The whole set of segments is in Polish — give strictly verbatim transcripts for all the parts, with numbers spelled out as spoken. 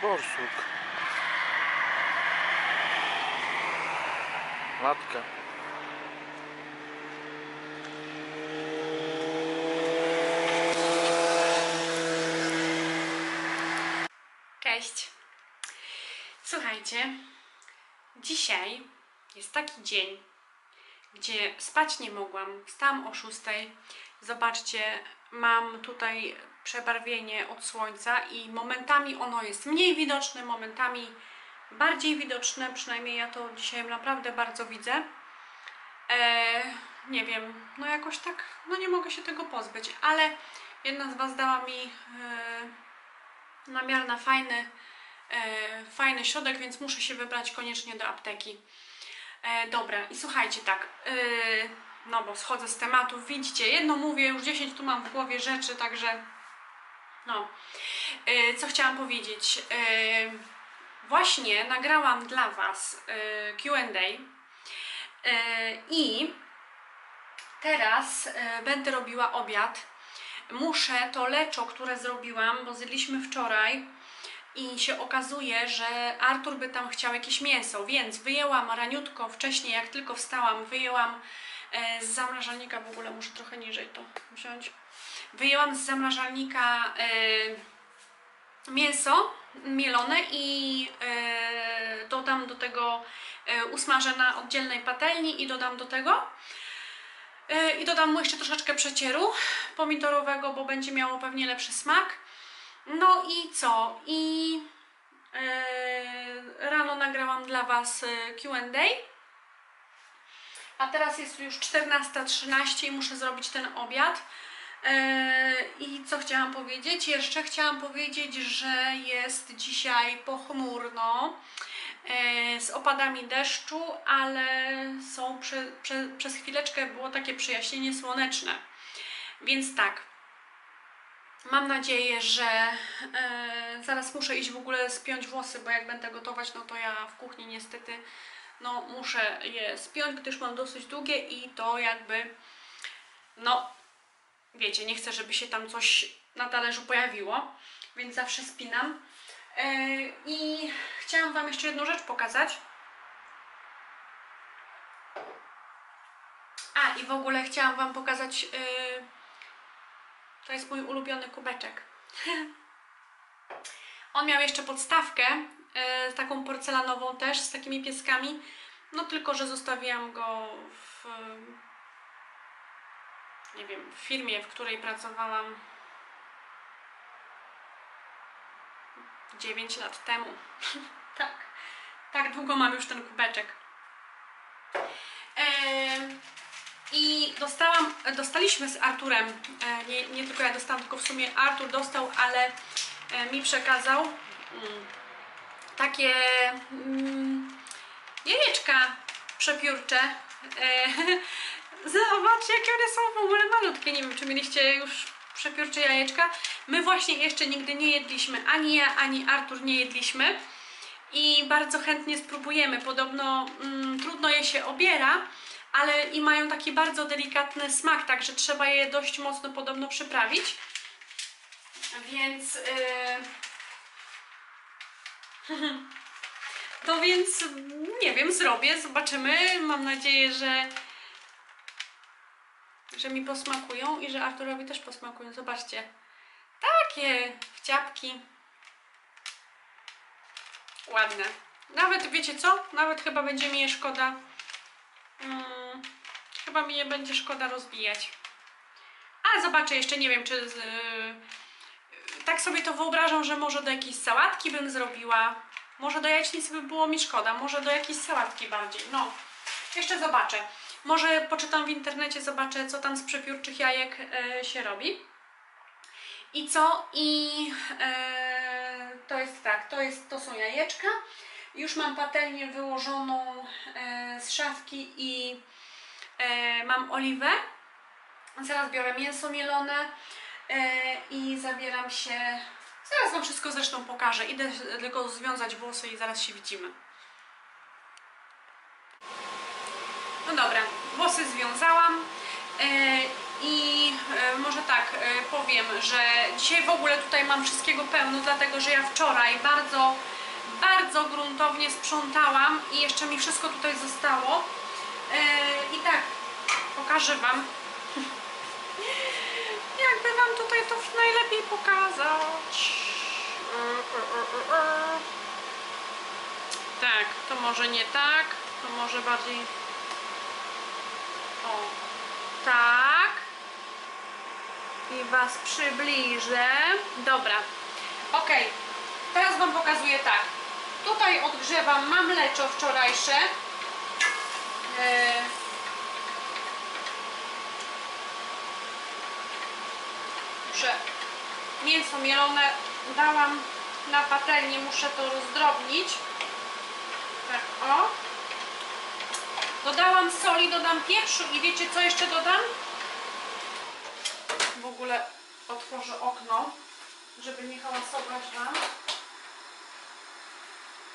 borsuk, latka. Cześć! Słuchajcie, dzisiaj jest taki dzień, gdzie spać nie mogłam. Wstałam o szóstej. Zobaczcie, mam tutaj przebarwienie od słońca i momentami ono jest mniej widoczne, momentami bardziej widoczne, przynajmniej ja to dzisiaj naprawdę bardzo widzę. Eee, nie wiem, no jakoś tak, no nie mogę się tego pozbyć, ale jedna z Was dała mi eee, namiar na fajny, eee, fajny środek, więc muszę się wybrać koniecznie do apteki. Eee, dobra, i słuchajcie, tak... Eee, no bo schodzę z tematu, widzicie, jedno mówię, już dziesięć tu mam w głowie rzeczy, także no, yy, co chciałam powiedzieć, yy, właśnie nagrałam dla Was yy, Q and A yy, i teraz yy, będę robiła obiad. Muszę to leczo, które zrobiłam, bo zjedliśmy wczoraj i się okazuje, że Artur by tam chciał jakieś mięso, więc wyjęłam raniutko, wcześniej jak tylko wstałam, wyjęłam z zamrażalnika, w ogóle muszę trochę niżej to wziąć, wyjęłam z zamrażalnika y, mięso mielone i y, dodam do tego, y, usmażę na oddzielnej patelni i dodam do tego y, i dodam mu jeszcze troszeczkę przecieru pomidorowego, bo będzie miało pewnie lepszy smak. No i co? I y, rano nagrałam dla Was Q and A. A teraz jest już czternasta trzynaście i muszę zrobić ten obiad. I co chciałam powiedzieć? Jeszcze chciałam powiedzieć, że jest dzisiaj pochmurno z opadami deszczu, ale są prze, prze, przez chwileczkę było takie przejaśnienie słoneczne. Więc tak, mam nadzieję, że zaraz muszę iść w ogóle spiąć włosy, bo jak będę gotować, no to ja w kuchni niestety... No, muszę je spiąć, gdyż mam dosyć długie i to jakby, no, wiecie, nie chcę, żeby się tam coś na talerzu pojawiło, więc zawsze spinam. Yy, I chciałam Wam jeszcze jedną rzecz pokazać. A, i w ogóle chciałam Wam pokazać, yy, to jest mój ulubiony kubeczek. On miał jeszcze podstawkę, taką porcelanową też, z takimi pieskami, no tylko że zostawiłam go w, nie wiem, w firmie, w której pracowałam dziewięć lat temu. tak, tak długo mam już ten kubeczek. Eee, I dostałam, dostaliśmy z Arturem, e, nie, nie tylko ja dostałam, tylko w sumie Artur dostał, ale e, mi przekazał mm, takie mm, jajeczka przepiórcze. E, Zobaczcie, jakie one są w ogóle malutkie. Nie wiem, czy mieliście już przepiórcze jajeczka. My właśnie jeszcze nigdy nie jedliśmy. Ani ja, ani Artur nie jedliśmy. I bardzo chętnie spróbujemy. Podobno mm, trudno je się obiera, ale i mają taki bardzo delikatny smak, także trzeba je dość mocno podobno przyprawić. Więc... Yy... To więc, nie wiem, zrobię, zobaczymy. Mam nadzieję, że że mi posmakują i że Arturowi też posmakują. Zobaczcie, takie wciapki ładne. Nawet, wiecie co? Nawet chyba będzie mi je szkoda, hmm, chyba mi je będzie szkoda rozbijać. Ale zobaczę jeszcze, nie wiem, czy z... Tak sobie to wyobrażam, że może do jakiejś sałatki bym zrobiła. Może do jajecznicy by było mi szkoda. Może do jakiejś sałatki bardziej. No, jeszcze zobaczę. Może poczytam w internecie, zobaczę, co tam z przepiórczych jajek y, się robi. I co? I y, to jest tak, to, jest, to są jajeczka. Już mam patelnię wyłożoną y, z szafki i y, mam oliwę. Zaraz biorę mięso mielone. I zabieram się, zaraz Wam wszystko zresztą pokażę, idę tylko związać włosy i zaraz się widzimy. No dobra, włosy związałam i może tak, powiem, że dzisiaj w ogóle tutaj mam wszystkiego pełno, dlatego że ja wczoraj bardzo, bardzo gruntownie sprzątałam i jeszcze mi wszystko tutaj zostało. Yy, I tak, pokażę wam. Jakby wam tutaj to najlepiej pokazać. Tak, to może nie tak, to może bardziej... O, tak. I was przybliżę. Dobra, ok. Teraz wam pokazuję tak. Tutaj odgrzewam, mam mleczo wczorajsze. Yy... Muszę... Mięso mielone dałam na patelnię, muszę to rozdrobnić. Tak, o. Dodałam soli, dodam pieprzu i wiecie co jeszcze dodam? W ogóle otworzę okno, żeby nie hałasować wam.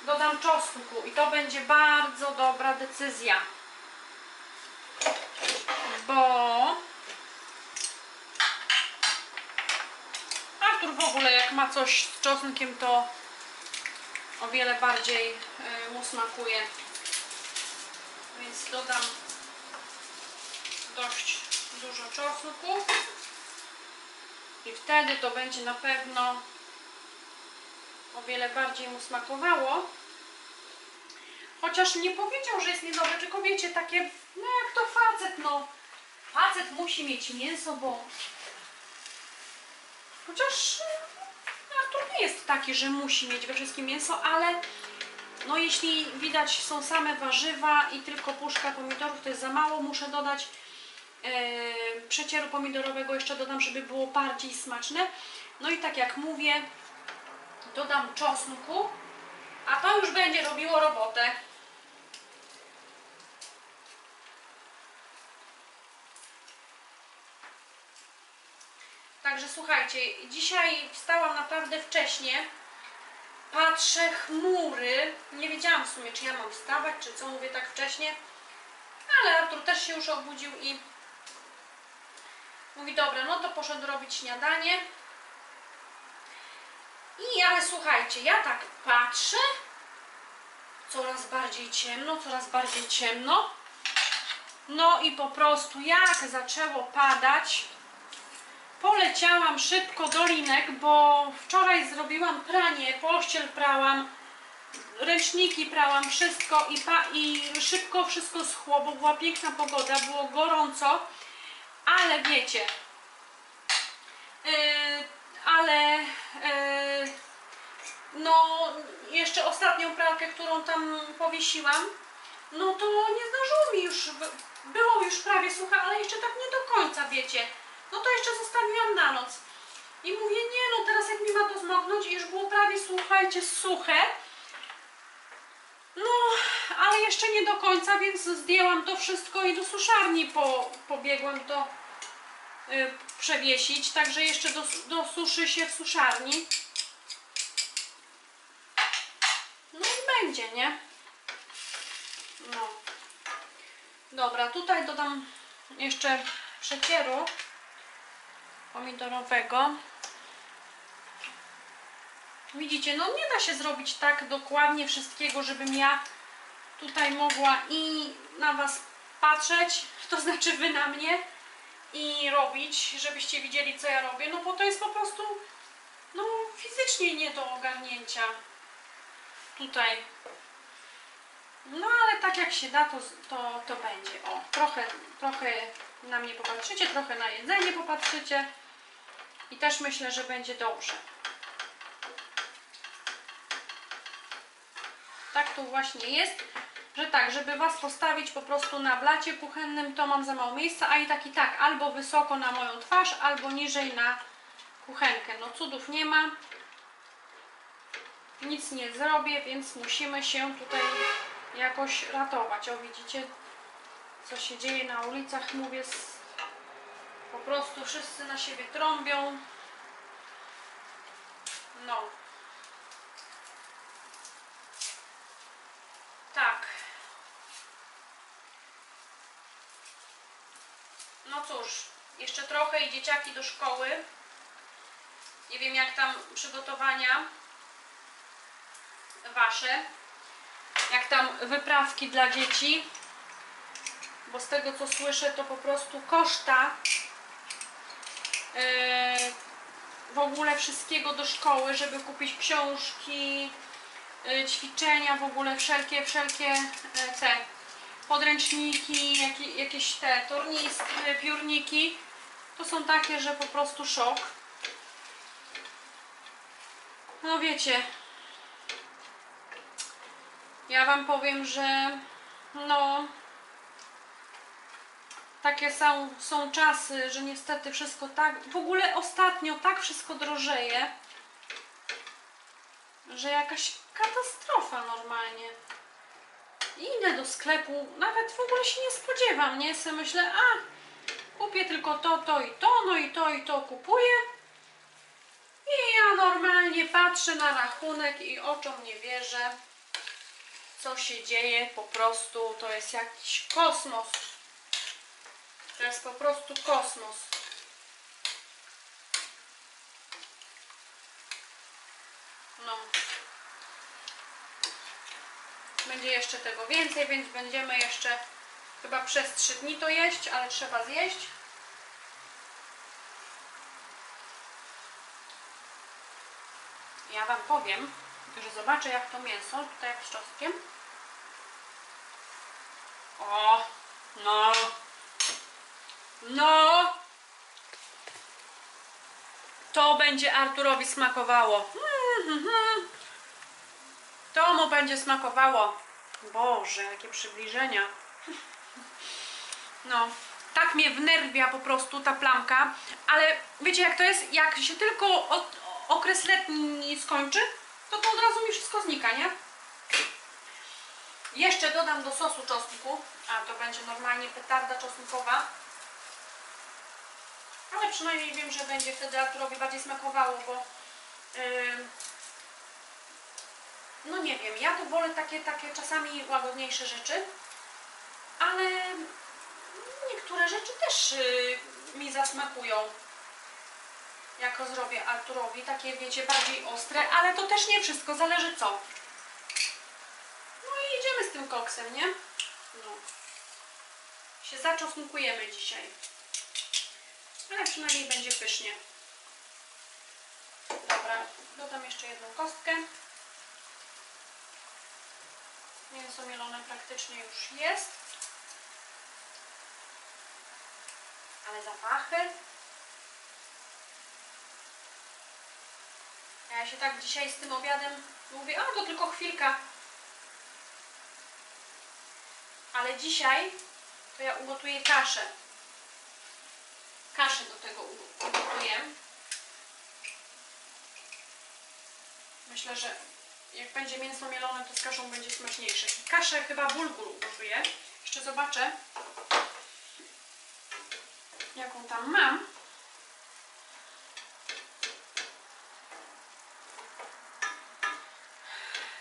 Dodam czosnku i to będzie bardzo dobra decyzja. Bo... Artur w ogóle jak ma coś z czosnkiem, to o wiele bardziej mu smakuje. Więc dodam dość dużo czosnku i wtedy to będzie na pewno o wiele bardziej mu smakowało. Chociaż nie powiedział, że jest niedobre, tylko wiecie, takie, no jak to facet, no. Facet musi mieć mięso, bo... Chociaż Artur nie jest taki, że musi mieć we wszystkim mięso, ale... No jeśli widać są same warzywa i tylko puszka pomidorów, to jest za mało. Muszę dodać yy, przecieru pomidorowego, jeszcze dodam, żeby było bardziej smaczne. No i tak jak mówię, dodam czosnku, a to już będzie robiło robotę. Także słuchajcie, dzisiaj wstałam naprawdę wcześnie. Patrzę, chmury. Nie wiedziałam w sumie, czy ja mam wstawać, czy co, mówię tak wcześnie. Ale Artur też się już obudził i mówi, dobra, no to poszedł robić śniadanie. I ale słuchajcie, ja tak patrzę. Coraz bardziej ciemno, coraz bardziej ciemno. No i po prostu jak zaczęło padać, poleciałam szybko do linek, bo wczoraj zrobiłam pranie, pościel prałam, ręczniki prałam, wszystko i, pa, i szybko wszystko schło, bo była piękna pogoda, było gorąco, ale wiecie, yy, ale yy, no jeszcze ostatnią pralkę, którą tam powiesiłam, no to nie zdążyło mi już, było już prawie sucha, ale jeszcze tak nie do końca, wiecie. No to jeszcze zostawiłam na noc. I mówię, nie no, teraz jak mi ma to zmoknąć i już było prawie, słuchajcie, suche. No, ale jeszcze nie do końca, więc zdjęłam to wszystko i do suszarni po, pobiegłam to y, przewiesić. Także jeszcze do, do suszy się w suszarni. No i będzie, nie? No. Dobra, tutaj dodam jeszcze przecieru pomidorowego. Widzicie, no nie da się zrobić tak dokładnie wszystkiego, żebym ja tutaj mogła i na was patrzeć, to znaczy wy na mnie, i robić, żebyście widzieli, co ja robię, no bo to jest po prostu no fizycznie nie do ogarnięcia tutaj. No ale tak jak się da, to, to, to będzie. O, trochę, trochę na mnie popatrzycie, trochę na jedzenie popatrzycie i też myślę, że będzie dobrze. Tak to właśnie jest, że tak, żeby was postawić po prostu na blacie kuchennym, to mam za mało miejsca, a i tak i tak, albo wysoko na moją twarz, albo niżej na kuchenkę. No cudów nie ma, nic nie zrobię, więc musimy się tutaj jakoś ratować. O, widzicie, co się dzieje na ulicach, mówię, po prostu wszyscy na siebie trąbią. No. Tak. No cóż, jeszcze trochę i dzieciaki do szkoły. Nie wiem, jak tam przygotowania wasze, jak tam wyprawki dla dzieci, bo z tego, co słyszę, to po prostu koszta w ogóle wszystkiego do szkoły, żeby kupić książki, ćwiczenia, w ogóle wszelkie, wszelkie te podręczniki, jakieś te tornistry, piórniki, to są takie, że po prostu szok. No wiecie, ja wam powiem, że no takie są, są czasy, że niestety wszystko tak, w ogóle ostatnio tak wszystko drożeje, że jakaś katastrofa normalnie. I idę do sklepu, nawet w ogóle się nie spodziewam, nie? Sobie myślę, a kupię tylko to, to i to, no i to i to kupuję. I ja normalnie patrzę na rachunek i oczom nie wierzę, co się dzieje, po prostu to jest jakiś kosmos. To jest po prostu kosmos. No. Będzie jeszcze tego więcej, więc będziemy jeszcze chyba przez trzy dni to jeść, ale trzeba zjeść. Ja wam powiem, że zobaczę, jak to mięso, tutaj jak z czosnkiem. O, no. No! To będzie Arturowi smakowało. Mm-hmm. To mu będzie smakowało. Boże, jakie przybliżenia. No, tak mnie wnerwia po prostu ta plamka. Ale wiecie, jak to jest? Jak się tylko od, okres letni skończy, to to od razu mi wszystko znika, nie? Jeszcze dodam do sosu czosnku. A, to będzie normalnie petarda czosnkowa. Ale przynajmniej wiem, że będzie wtedy Arturowi bardziej smakowało, bo yy, no nie wiem, ja tu wolę takie, takie czasami łagodniejsze rzeczy, ale niektóre rzeczy też yy, mi zasmakują, jako zrobię Arturowi, takie wiecie, bardziej ostre, ale to też nie wszystko, zależy co. No i idziemy z tym koksem, nie? No. Się zaczosnkujemy dzisiaj. Ale przynajmniej będzie pysznie. Dobra, dodam jeszcze jedną kostkę. Mięso mielone praktycznie już jest. Ale zapachy. Ja się tak dzisiaj z tym obiadem mówię, a to tylko chwilka. Ale dzisiaj to ja ugotuję kaszę. Kaszę do tego ugotuję. Myślę, że jak będzie mięso mielone, to z kaszą będzie smaczniejsze. Kaszę chyba bulgur ugotuję. Jeszcze zobaczę, jaką tam mam.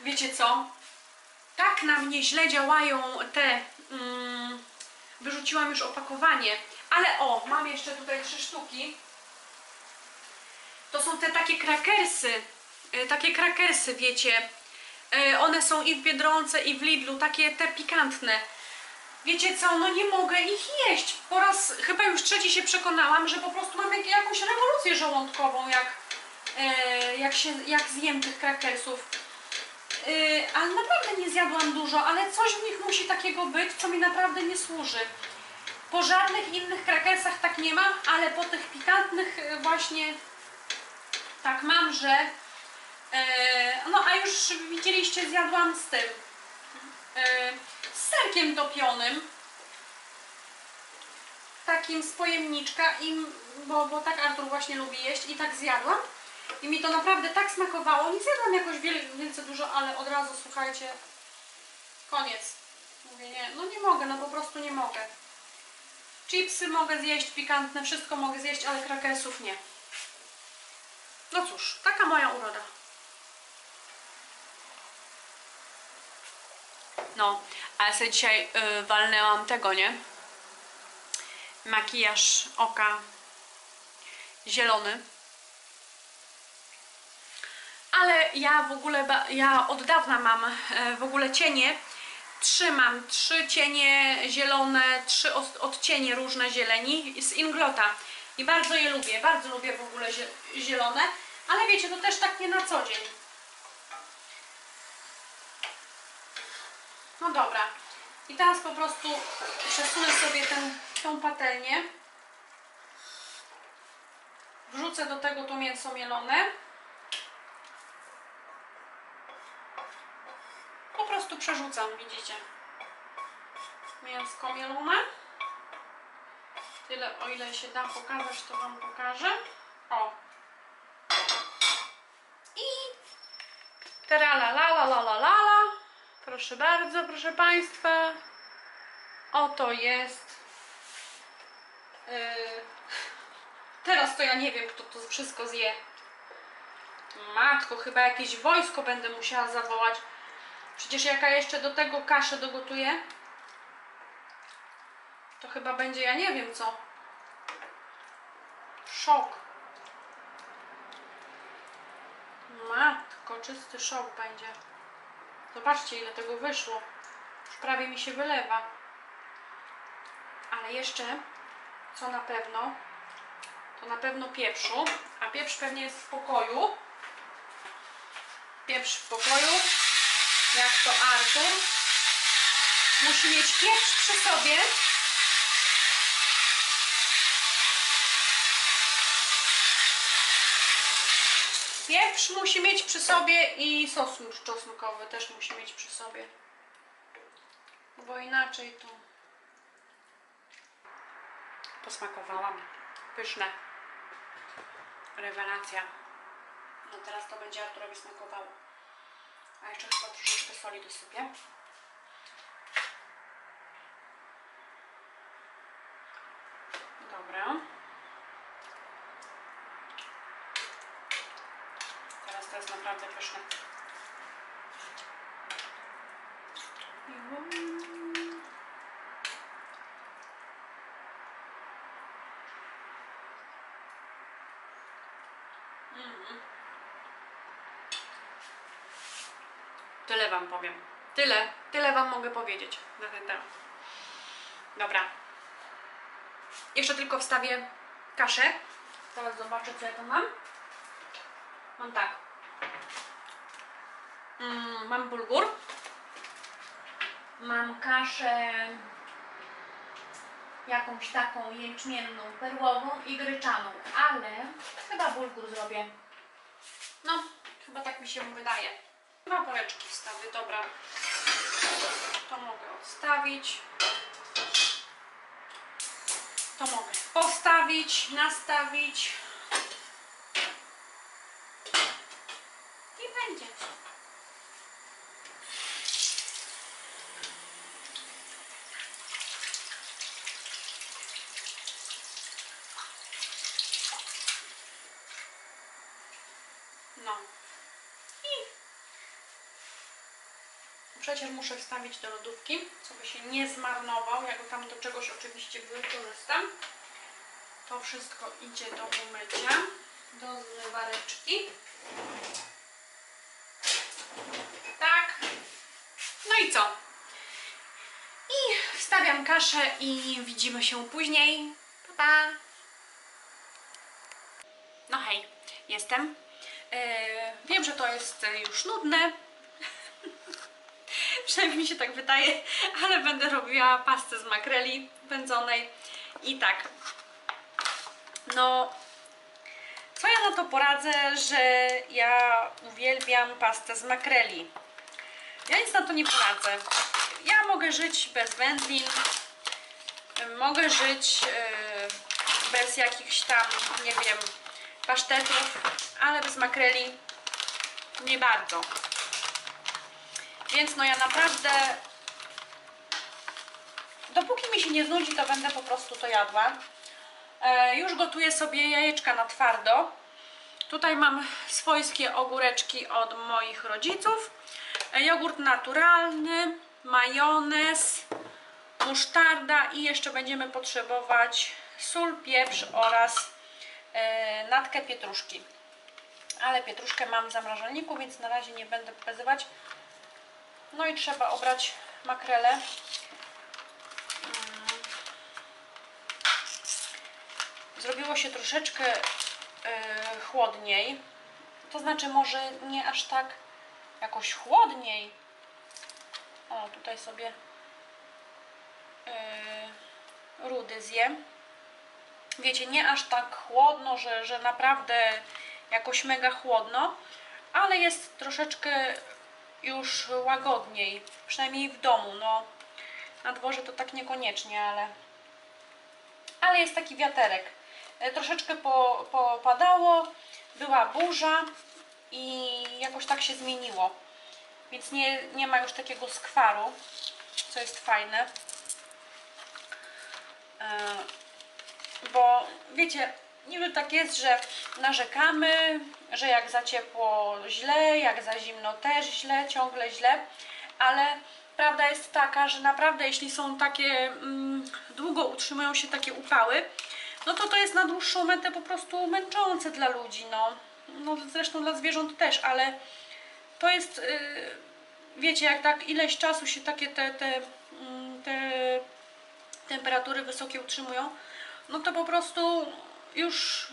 Wiecie co? Tak na mnie źle działają te... Mm, wyrzuciłam już opakowanie. Ale o, mam jeszcze tutaj trzy sztuki. To są te takie krakersy. Takie krakersy, wiecie. One są i w Biedronce, i w Lidlu. Takie te pikantne. Wiecie co, no nie mogę ich jeść. Po raz chyba już trzeci się przekonałam, że po prostu mam jakąś rewolucję żołądkową, jak, jak, się, jak zjem tych krakersów. Ale naprawdę nie zjadłam dużo, ale coś w nich musi takiego być, co mi naprawdę nie służy. Po żadnych innych krakersach tak nie mam, ale po tych pikantnych właśnie tak mam, że... E, no a już widzieliście, zjadłam z tym, e, z serkiem topionym, takim z pojemniczka, i, bo, bo tak Artur właśnie lubi jeść, i tak zjadłam. I mi to naprawdę tak smakowało, nie zjadłam jakoś wielce dużo, ale od razu, słuchajcie, koniec. Mówię, nie, no nie mogę, no po prostu nie mogę. Chipsy mogę zjeść, pikantne, wszystko mogę zjeść, ale krakersów nie. No cóż, taka moja uroda. No, a ja sobie dzisiaj yy, walnęłam tego, nie? Makijaż oka zielony. ja w ogóle, ja od dawna mam w ogóle cienie. Trzy mam, trzy cienie zielone, trzy odcienie różne zieleni z Inglota. I bardzo je lubię, bardzo lubię w ogóle zielone. Ale wiecie, to też tak nie na co dzień. No dobra. I teraz po prostu przesunę sobie ten, tą patelnię. Wrzucę do tego to mięso mielone. Po prostu przerzucam, widzicie. Mięsko mielone. Tyle, o ile się da pokazać, to Wam pokażę. O! I tra la la la la la la. Proszę bardzo, proszę Państwa. Oto jest. Yy... Teraz to ja nie wiem, kto to wszystko zje. Matko, chyba jakieś wojsko będę musiała zawołać. Przecież jaka jeszcze do tego kaszę dogotuję, to chyba będzie, ja nie wiem co. Szok. Matko, czysty szok będzie. Zobaczcie, ile tego wyszło. Już prawie mi się wylewa. Ale jeszcze, co na pewno, to na pewno pieprzu. A pieprz pewnie jest w pokoju. Pieprz w pokoju. Jak to Artur. Musi mieć pieprz przy sobie. Pieprz musi mieć przy sobie i sos już czosnkowy też musi mieć przy sobie. Bo inaczej to... Posmakowałam. Pyszne. Rewelacja. No teraz to będzie Arturowi smakowało. A jeszcze chyba troszeczkę soli dosypię. Dobra. Teraz to jest naprawdę pyszne. Tyle Wam powiem. Tyle, tyle Wam mogę powiedzieć na ten temat. Dobra. Jeszcze tylko wstawię kaszę. Teraz zobaczę, co ja tu mam. Mam tak. Mm, mam bulgur. Mam kaszę jakąś taką jęczmienną, perłową i gryczaną. Ale chyba bulgur zrobię. No, chyba tak mi się wydaje. Dwa woreczki wstawię, dobra. To mogę odstawić. To mogę postawić, nastawić. I będzie. No. I... Przecież muszę wstawić do lodówki, żeby się nie zmarnował. Ja go tam do czegoś oczywiście wykorzystam. To wszystko idzie do umycia, do zmywareczki. Tak. No i co? I wstawiam kaszę i widzimy się później. Pa, pa. No hej, jestem. Yy, wiem, że to jest już nudne. Przynajmniej mi się tak wydaje, ale będę robiła pastę z makreli pędzonej i tak. No, co ja na to poradzę, że ja uwielbiam pastę z makreli. Ja nic na to nie poradzę. Ja mogę żyć bez wędlin, mogę żyć bez jakichś tam, nie wiem, pasztetów, ale bez makreli nie bardzo. Więc no ja naprawdę, dopóki mi się nie znudzi, to będę po prostu to jadła. E, już gotuję sobie jajeczka na twardo. Tutaj mam swojskie ogóreczki od moich rodziców. E, jogurt naturalny, majonez, musztarda i jeszcze będziemy potrzebować sól, pieprz oraz e, natkę pietruszki. ale pietruszkę mam w zamrażalniku, więc na razie nie będę pokazywać. No i trzeba obrać makrelę. Zrobiło się troszeczkę yy, chłodniej, to znaczy może nie aż tak jakoś chłodniej. O, tutaj sobie yy, rudy zjem. Wiecie, nie aż tak chłodno, że, że naprawdę jakoś mega chłodno, ale jest troszeczkę już łagodniej, przynajmniej w domu. No, na dworze to tak niekoniecznie, ale, ale jest taki wiaterek. Troszeczkę po, popadało, była burza i jakoś tak się zmieniło. Więc nie, nie ma już takiego skwaru, co jest fajne. Bo wiecie, niby tak jest, że narzekamy, że jak za ciepło źle, jak za zimno też źle, ciągle źle. Ale prawda jest taka, że naprawdę jeśli są takie, mm, długo utrzymują się takie upały, no to to jest na dłuższą metę po prostu męczące dla ludzi, no, no zresztą dla zwierząt też, ale to jest, yy, wiecie, jak tak ileś czasu się takie te, te, te temperatury wysokie utrzymują, no to po prostu już,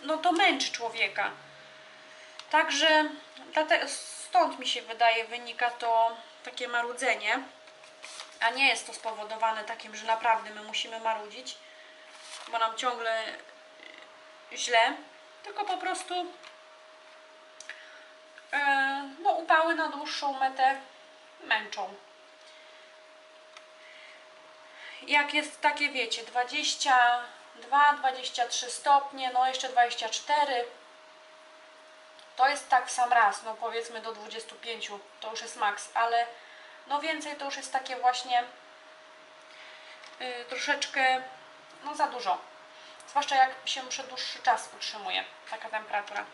no to męczy człowieka. Także stąd mi się wydaje wynika to takie marudzenie, a nie jest to spowodowane takim, że naprawdę my musimy marudzić, bo nam ciągle źle, tylko po prostu yy, no, upały na dłuższą metę męczą. Jak jest takie, wiecie, dwadzieścia dwa, dwadzieścia trzy stopnie, no jeszcze dwadzieścia cztery, to jest tak w sam raz, no powiedzmy do dwudziestu pięciu, to już jest maks, ale no więcej to już jest takie właśnie yy, troszeczkę, no za dużo. Zwłaszcza jak się przez dłuższy czas utrzymuje taka temperatura.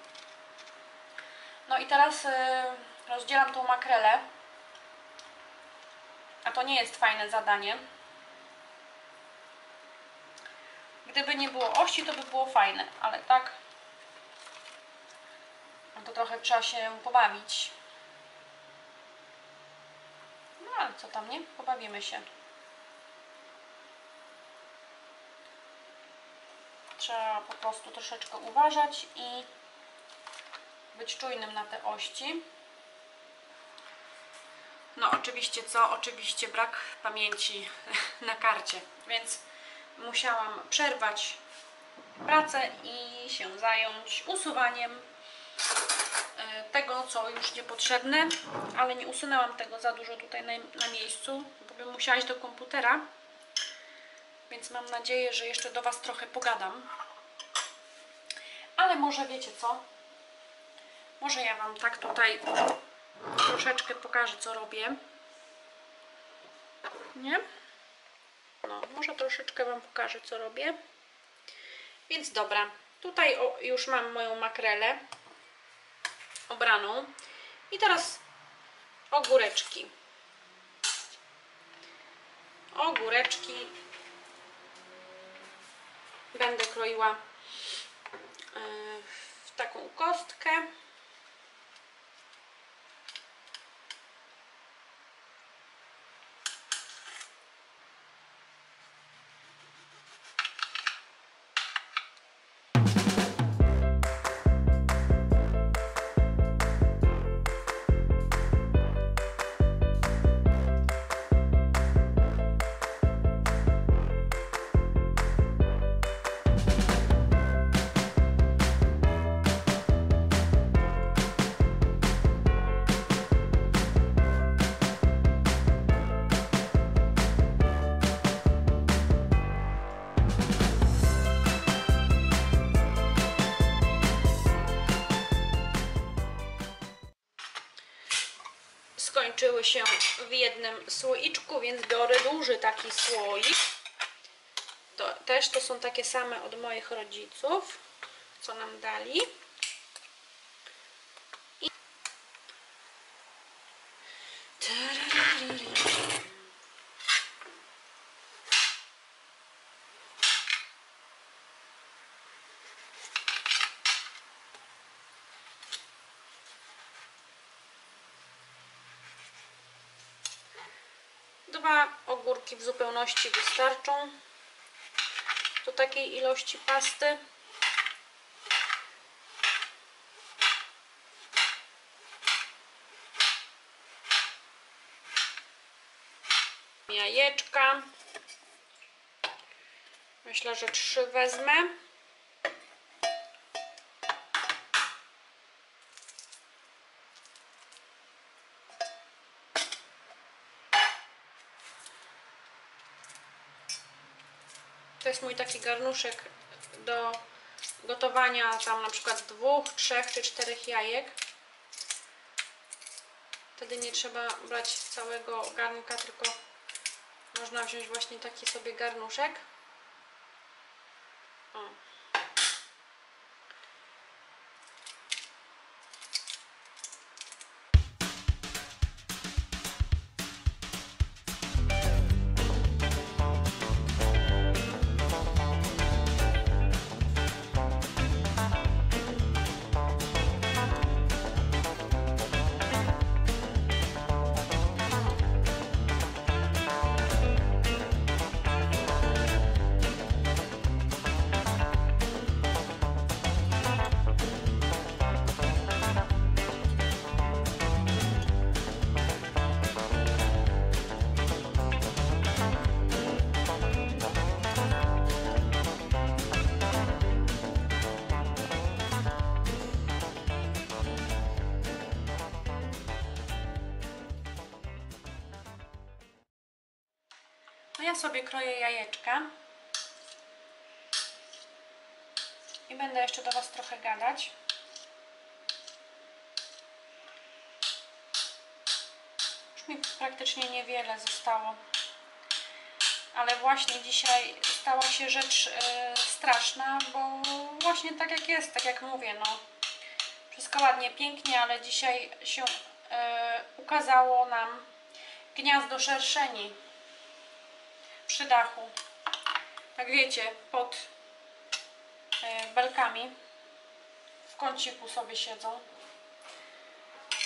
No i teraz yy, rozdzielam tą makrelę. A to nie jest fajne zadanie. Gdyby nie było ości, to by było fajne, ale tak to trochę trzeba się pobawić. No ale co tam, nie? Pobawimy się. Trzeba po prostu troszeczkę uważać i być czujnym na te ości. No oczywiście co? Oczywiście brak pamięci na karcie, więc musiałam przerwać pracę i się zająć usuwaniem tego, co już niepotrzebne, ale nie usunęłam tego za dużo tutaj na, na miejscu, bo bym musiała iść do komputera, więc mam nadzieję, że jeszcze do Was trochę pogadam. Ale może wiecie co? Może ja Wam tak tutaj troszeczkę pokażę, co robię. Nie? No, może troszeczkę Wam pokażę, co robię. Więc dobra, tutaj o, już mam moją makrelę obraną i teraz ogóreczki. Ogóreczki będę kroiła w taką kostkę. Skończyły się w jednym słoiczku, więc biorę duży taki słoik. To, też to są takie same od moich rodziców, co nam dali. I... Chyba ogórki w zupełności wystarczą do takiej ilości pasty. Jajeczka. Myślę, że trzy wezmę. To jest mój taki garnuszek do gotowania tam na przykład dwóch, trzech czy czterech jajek. Wtedy nie trzeba brać całego garnka, tylko można wziąć właśnie taki sobie garnuszek. O. Ja sobie kroję jajeczka i będę jeszcze do Was trochę gadać. Już mi praktycznie niewiele zostało, ale właśnie dzisiaj stała się rzecz yy, straszna, bo właśnie tak jak jest, tak jak mówię, no wszystko ładnie, pięknie, ale dzisiaj się yy, ukazało nam gniazdo szerszeni przy dachu, tak wiecie, pod belkami, w kąciku sobie siedzą.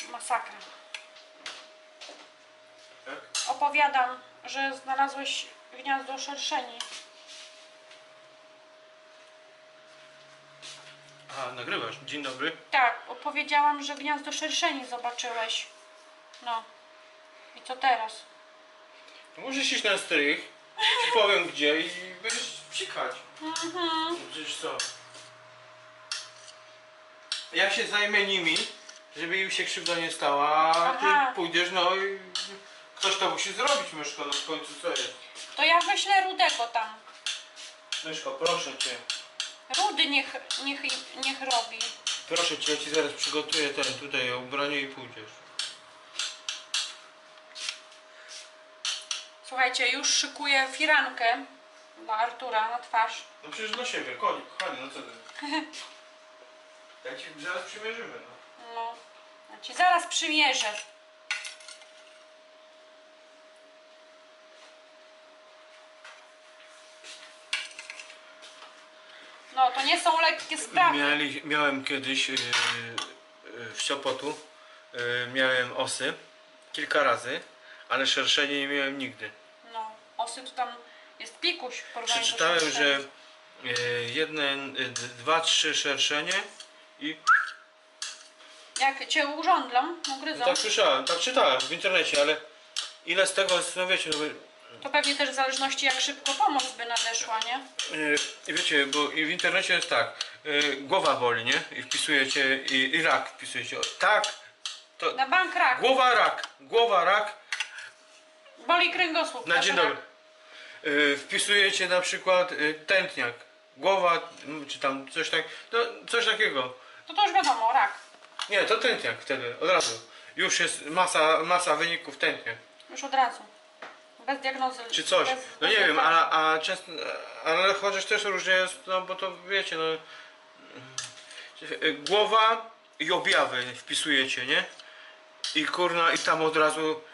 Masakra. Opowiadam, że znalazłeś gniazdo szerszeni. A, nagrywasz? Dzień dobry. Tak, opowiedziałam, że gniazdo szerszeni zobaczyłeś. No. I co teraz? No, możesz iść na strych. Ci powiem gdzie i będziesz psikać. Mhm. Przecież co? Ja się zajmę nimi, żeby im się krzywda nie stała. Aha. Ty pójdziesz, no i ktoś to musi zrobić, myszko, no w końcu co jest? To ja wyślę Rudego tam. Myszko, proszę Cię. Rudy niech, niech, niech robi. Proszę Cię, ja Ci zaraz przygotuję ten tutaj ubranie i pójdziesz. Słuchajcie, już szykuję firankę dla Artura na twarz. No przecież do siebie, konik, kochani, no co ty? Ja Ci zaraz przymierzymy, no. No, ja Ci zaraz przymierzę. No, to nie są lekkie sprawy. Mieli, miałem kiedyś yy, yy, w Sopotu, yy, miałem osy kilka razy. Ale szerszeni nie miałem nigdy. No, osy to tam jest pikuś. Przeczytałem, że jeden, dwa, trzy szerszenie i... Jak Cię urządlą, ugryzą. No tak słyszałem, tak czytałem w internecie, ale ile z tego, no wiecie... To pewnie też w zależności jak szybko pomoc by nadeszła, nie? Wiecie, bo w internecie jest tak, głowa boli, nie? I wpisujecie, i, i rak wpisujecie. Tak, to... Na bank rak. Głowa rak, głowa rak. Boli kręgosłup. Na dzień dobry. Yy, wpisujecie na przykład yy, tętniak, głowa, czy tam coś, tak, no, coś takiego. To to już wiadomo, rak. Nie, to tętniak wtedy, od razu. Już jest masa, masa wyników tętniak. Już od razu. Bez diagnozy. Czy coś. Bez, no nie wiem, a, a często, ale chociaż też różnie jest, no bo to wiecie, no. Yy, głowa i objawy wpisujecie, nie? I kurna, i tam od razu.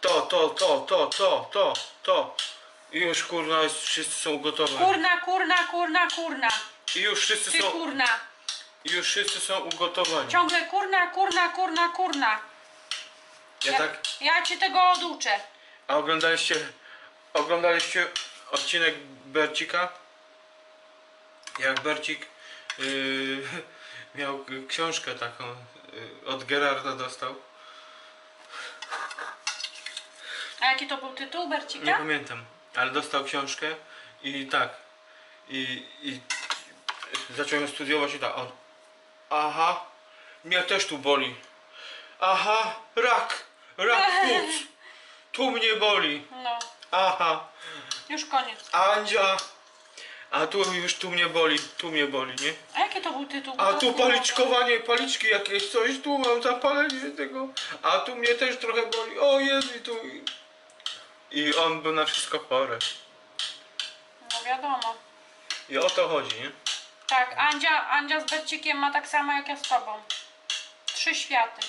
To, to, to, to, to, to, to. I już kurna, jest, wszyscy są gotowi. Kurna, kurna, kurna, kurna. I już wszyscy Ty, są... kurna. I już wszyscy są ugotowani. Ciągle kurna, kurna, kurna, kurna. Ja, ja tak... Ja Cię tego oduczę. A oglądaliście, oglądaliście odcinek Bercika? Jak Bercik yy, miał książkę taką, yy, od Gerarda dostał. A jaki to był tytuł Bercika? Nie pamiętam, ale dostał książkę i tak. I, i zacząłem studiować i tak. On, aha, mnie też tu boli. Aha, rak, rak płuc. Tu mnie boli. No. Aha. Już koniec. Andzia. A tu już tu mnie boli, tu mnie boli, nie? A jaki to był tytuł? A tu paliczkowanie, paliczki jakieś coś, tu mam zapalenie tego. A tu mnie też trochę boli. O Jezu, tu. I on był na wszystko chory. No wiadomo. I o to chodzi, nie? Tak, Andzia, Andzia z Bercikiem ma tak samo jak ja z tobą. Trzy światy.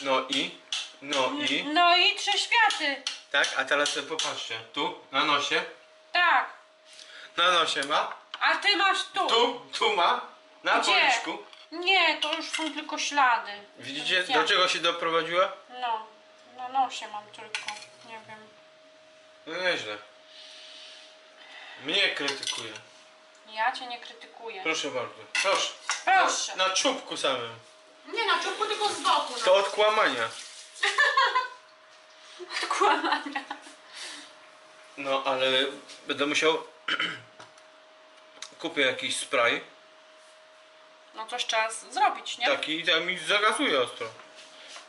No i? No i? No i trzy światy. Tak, a teraz sobie popatrzcie. Tu, na nosie? Tak. Na nosie ma. A ty masz tu. Tu, tu ma. Na policzku. Nie, to już są tylko ślady. Widzicie, do czego się doprowadziła? No, na nosie mam tylko. Nie wiem. No nieźle. Mnie krytykuje. Ja cię nie krytykuję. Proszę bardzo. Proszę. Proszę. Na, na czubku samym. Nie na czubku, tylko z boku. No. To od kłamania. Od kłamania. No, ale będę musiał... Kupię jakiś spray. No coś trzeba zrobić, nie? Taki, ja mi zagazuje ostro.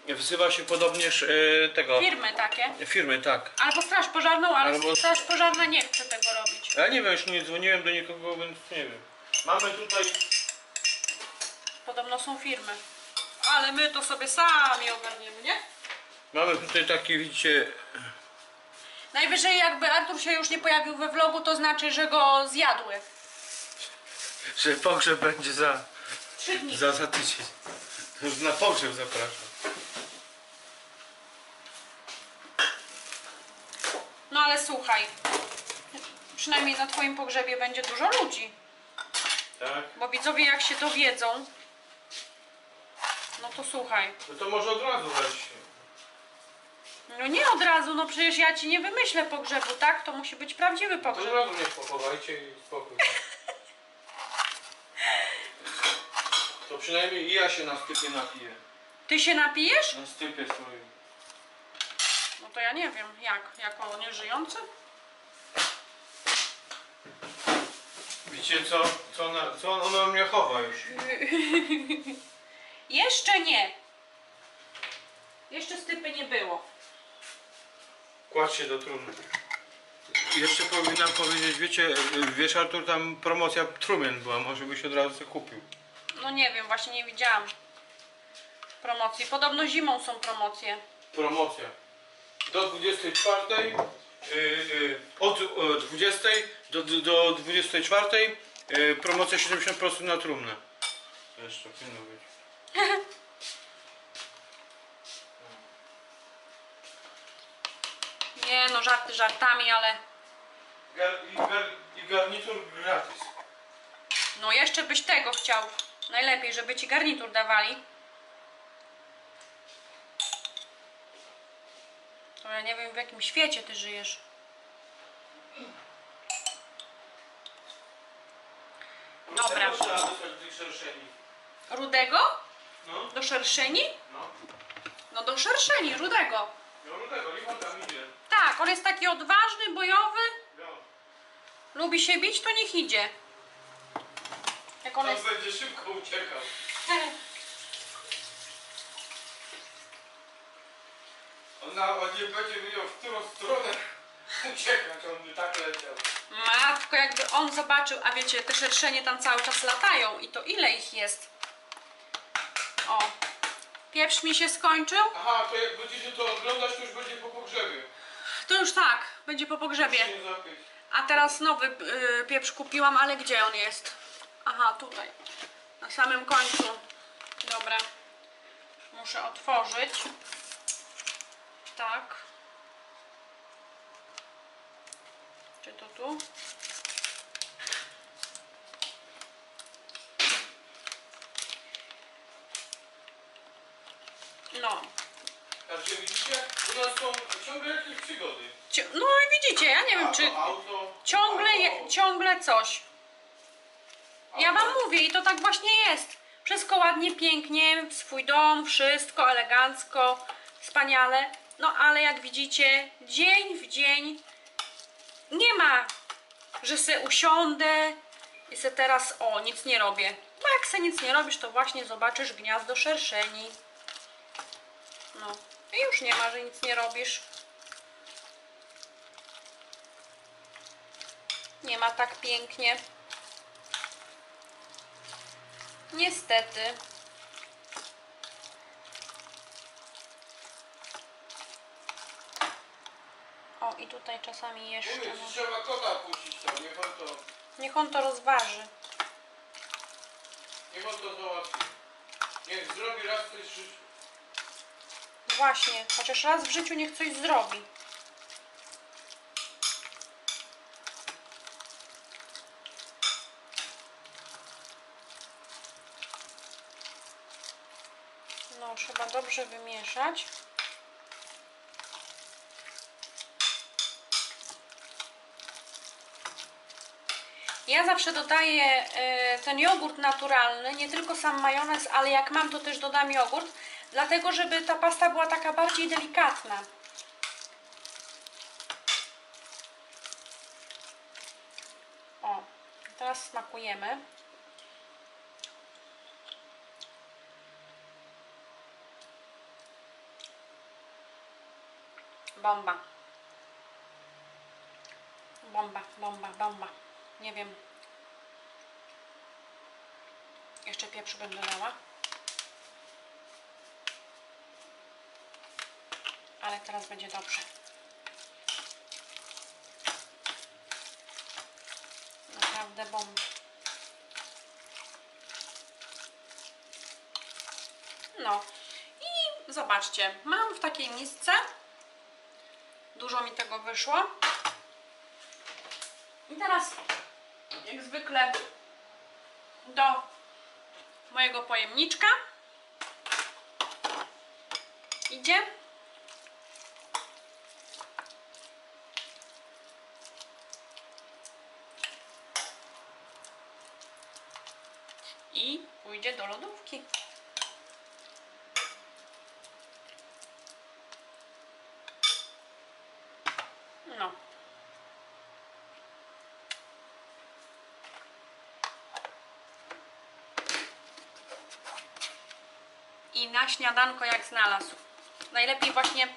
Wzywa się podobnież yy, tego... Firmy takie? Firmy, tak. Albo straż pożarną, ale Albo... straż pożarna nie chce tego robić. Ja nie wiem, już nie dzwoniłem do nikogo, więc nie wiem. Mamy tutaj... Podobno są firmy. Ale my to sobie sami ogarniemy, nie? Mamy tutaj taki, widzicie... Najwyżej jakby Artur się już nie pojawił we vlogu, to znaczy, że go zjadły. Że pogrzeb będzie za... Trzy dni. Za, za tydzień. Już na pogrzeb zapraszam. No ale słuchaj. Przynajmniej na twoim pogrzebie będzie dużo ludzi. Tak. Bo widzowie jak się dowiedzą... No to słuchaj. No to może od razu weź. No nie od razu, no przecież ja ci nie wymyślę pogrzebu, tak? To musi być prawdziwy pogrzeb. Od razu mnie pochowajcie i spokój. To przynajmniej i ja się na stypie napiję. Ty się napijesz? Na stypie swoim. No to ja nie wiem, jak? Jako nieżyjący? Wiecie co? Co ona, co ona mnie chowa już? Jeszcze nie. Jeszcze stypy nie było. Kładź się do trumny. Jeszcze powinnam powiedzieć, wiecie, wiesz Artur, tam promocja trumien była, może byś od razu kupił. No nie wiem, właśnie nie widziałam promocji. Podobno zimą są promocje. Promocja. Do dwudziestej czwartej, yy, yy, od yy, dwudziestej do, do dwudziestej czwartej yy, promocja siedemdziesiąt procent na trumnę. Jeszcze powinno być. Nie no, żarty żartami, ale... I garnitur gratis. No jeszcze byś tego chciał. Najlepiej, żeby ci garnitur dawali. To ja nie wiem, w jakim świecie ty żyjesz. Dobra. Rudego? No. Do szerszeni? No. No do szerszeni, rudego. Do rudego, niech on tam idzie. Tak, on jest taki odważny, bojowy. No. Lubi się bić, to niech idzie. Jak on tam jest... będzie szybko uciekał. Ona, on nie będzie wiedział, w którą stronę uciekać, on by tak leciał. Matko, jakby on zobaczył, a wiecie, te szerszenie tam cały czas latają i to ile ich jest? O, pieprz mi się skończył. Aha, to jak będziecie to oglądać, to już będzie po pogrzebie. To już tak, będzie po pogrzebie. A teraz nowy yy, pieprz kupiłam, ale gdzie on jest? Aha, tutaj. Na samym końcu. Dobra. Muszę otworzyć. Tak. Czy to tu? No, Także widzicie, u nas są ciągle jakieś przygody. Ci no i widzicie, ja nie wiem, auto, czy auto, ciągle, auto. Je, ciągle coś. Auto. Ja wam mówię i to tak właśnie jest. Wszystko ładnie, pięknie, swój dom, wszystko elegancko, wspaniale. No ale jak widzicie, dzień w dzień nie ma, że se usiądę i se teraz, o, nic nie robię. No jak se nic nie robisz, to właśnie zobaczysz gniazdo szerszeni. No i już nie ma, że nic nie robisz. Nie ma tak pięknie. Niestety. O, i tutaj czasami jeszcze... Mówię, trzeba kota puścić tam, niech on to... Niech on to rozważy. Niech on to załatwi. Niech zrobi raz coś w życiu. Właśnie, chociaż raz w życiu niech coś zrobi. No, trzeba dobrze wymieszać. Ja zawsze dodaję y, ten jogurt naturalny, nie tylko sam majonez, ale jak mam, to też dodam jogurt, dlatego żeby ta pasta była taka bardziej delikatna. O, teraz smakujemy. Bomba. Bomba, bomba, bomba. Nie wiem. Jeszcze pieprzu będę dała. Ale teraz będzie dobrze. Naprawdę bomba. No. I zobaczcie. Mam w takiej misce. Dużo mi tego wyszło. I teraz... jak zwykle do mojego pojemniczka idzie i pójdzie do lodówki. No. I na śniadanko jak znalazł. Najlepiej właśnie,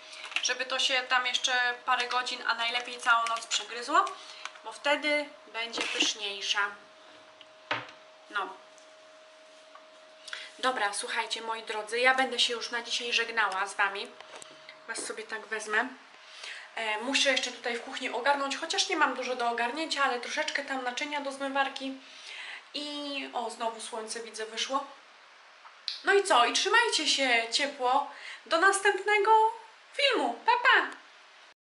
żeby to się tam jeszcze parę godzin, a najlepiej całą noc przygryzło, bo wtedy będzie pyszniejsza. No. Dobra, słuchajcie moi drodzy, ja będę się już na dzisiaj żegnała z wami. Was sobie tak wezmę. E, muszę jeszcze tutaj w kuchni ogarnąć, chociaż nie mam dużo do ogarnięcia, ale troszeczkę tam naczynia do zmywarki. I o, znowu słońce widzę wyszło. No i co? I trzymajcie się ciepło. Do następnego filmu. Pa, pa!